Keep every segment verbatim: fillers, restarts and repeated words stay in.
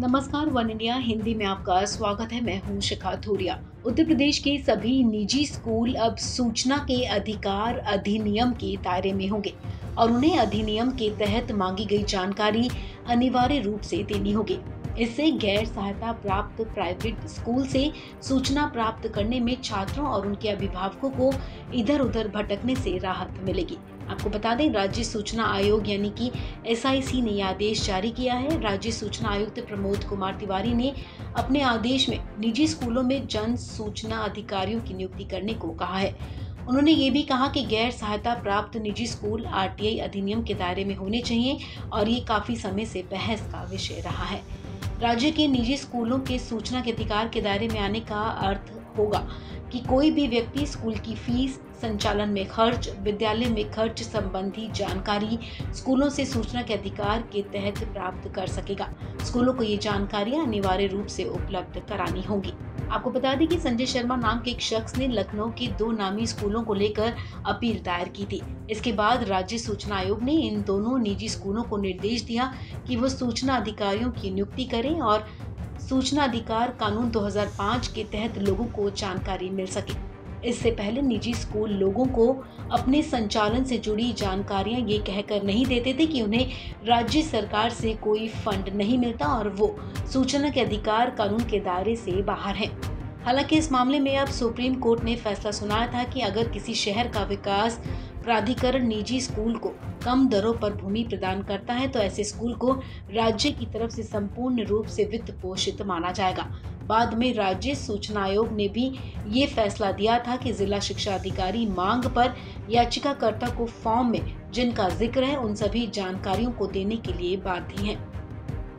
नमस्कार, one India Hindi में आपका स्वागत है। मैं हूं शिखा धूरिया। उत्तर प्रदेश के सभी निजी स्कूल अब सूचना के अधिकार अधिनियम के दायरे में होंगे और उन्हें अधिनियम के तहत मांगी गई जानकारी अनिवार्य रूप से देनी होगी। इससे गैर सहायता प्राप्त प्राइवेट स्कूल से सूचना प्राप्त करने में छात्रों और उनके अभिभावकों को इधर उधर भटकने से राहत मिलेगी। आपको बता दें, राज्य सूचना आयोग यानी कि एस आई सी ने यह आदेश जारी किया है। राज्य सूचना आयुक्त प्रमोद कुमार तिवारी ने अपने आदेश में निजी स्कूलों में जन सूचना अधिकारियों की नियुक्ति करने को कहा है। उन्होंने ये भी कहा कि गैर सहायता प्राप्त निजी स्कूल आर टी आई अधिनियम के दायरे में होने चाहिए और ये काफ़ी समय से बहस का विषय रहा है। राज्य के निजी स्कूलों के सूचना के अधिकार के दायरे में आने का अर्थ होगा कि कोई भी व्यक्ति स्कूल की फीस, संचालन में खर्च, विद्यालय में खर्च संबंधी जानकारी स्कूलों से सूचना के अधिकार के तहत प्राप्त कर सकेगा। स्कूलों को ये जानकारियां अनिवार्य रूप से उपलब्ध करानी होगी। आपको बता दें कि संजय शर्मा नाम के एक शख्स ने लखनऊ के दो नामी स्कूलों को लेकर अपील दायर की थी। इसके बाद राज्य सूचना आयोग ने इन दोनों निजी स्कूलों को निर्देश दिया कि वो सूचना अधिकारियों की नियुक्ति करें और सूचना अधिकार कानून दो हज़ार पाँच के तहत लोगों को जानकारी मिल सके। इससे पहले निजी स्कूल लोगों को अपने संचालन से जुड़ी जानकारियां ये कहकर नहीं देते थे कि उन्हें राज्य सरकार से कोई फंड नहीं मिलता और वो सूचना के अधिकार कानून के दायरे से बाहर हैं। हालांकि इस मामले में अब सुप्रीम कोर्ट ने फैसला सुनाया था कि अगर किसी शहर का विकास प्राधिकरण निजी स्कूल को कम दरों पर भूमि प्रदान करता है तो ऐसे स्कूल को राज्य की तरफ से संपूर्ण रूप से वित्त पोषित माना जाएगा। बाद में राज्य सूचना आयोग ने भी ये फैसला दिया था कि जिला शिक्षा अधिकारी मांग पर याचिकाकर्ता को फॉर्म में जिनका जिक्र है उन सभी जानकारियों को देने के लिए बाध्य है।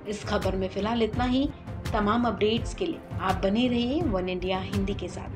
इस खबर में फिलहाल इतना ही। तमाम अपडेट्स के लिए आप बने रहिए वन इंडिया हिंदी के साथ।